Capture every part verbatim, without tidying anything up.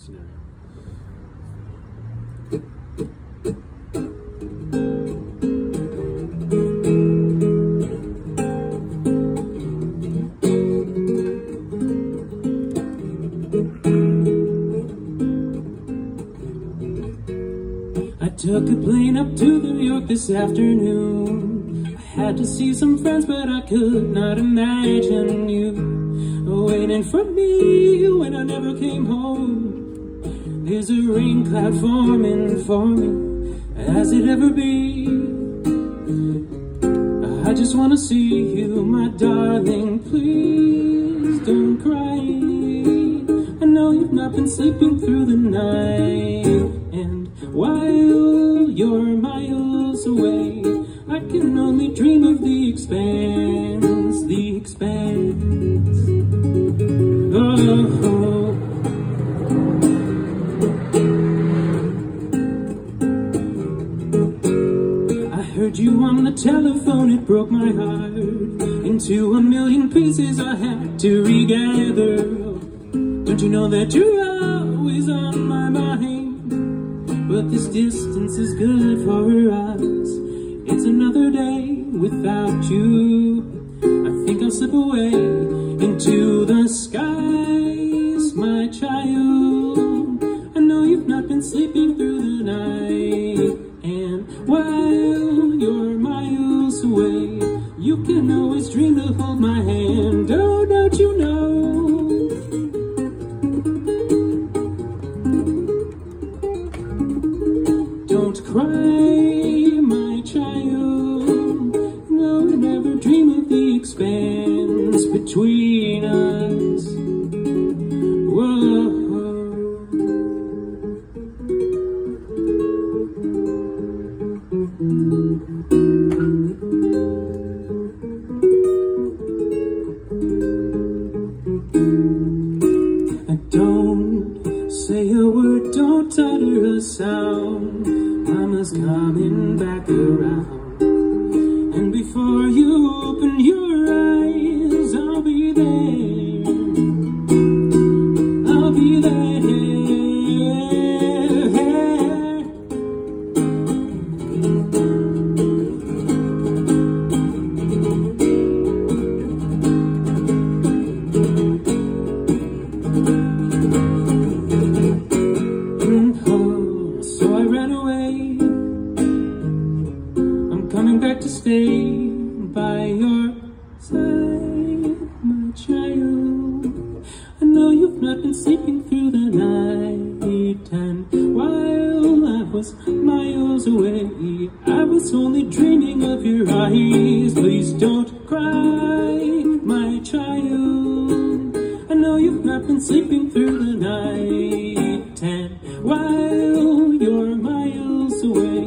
scenario. I took a plane up to New York this afternoon. I had to see some friends, but I could not imagine you waiting for me when I never came home. There's a rain cloud forming for me, as it ever be. I just wanna see you, my darling, please don't cry. I know you've not been sleeping through the night, and while you're miles away, I can only dream of the expanse, the expanse. Oh. I heard you on the telephone, it broke my heart into a million pieces. I had to regather. Don't you know that you're always on my mind? But this distance is good for us. It's another day without you. I think I'll slip away into the skies, my child. I know you've not been sleeping through the night, and while you're miles away, you can always dream to hold my hand. Oh, don't you know? Don't cry, my child. No, I never dream of the expanse between us. Whoa. I don't say a word, don't utter a sound. Mama's coming back around, and before you open your eyes, I'll be there. I'll be there. So I ran away. Coming back to stay by your side, my child. I know you've not been sleeping through the night, and while I was miles away, I was only dreaming of your eyes. Please don't cry, my child. I know you've not been sleeping through the night, and while you're miles away,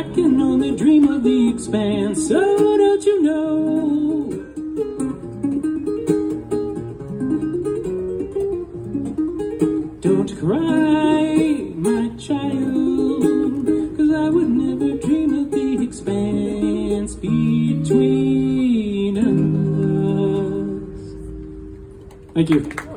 I can only dream of the expanse. So oh, don't you know? Don't cry, my child, 'cause I would never dream of the expanse between us. Thank you.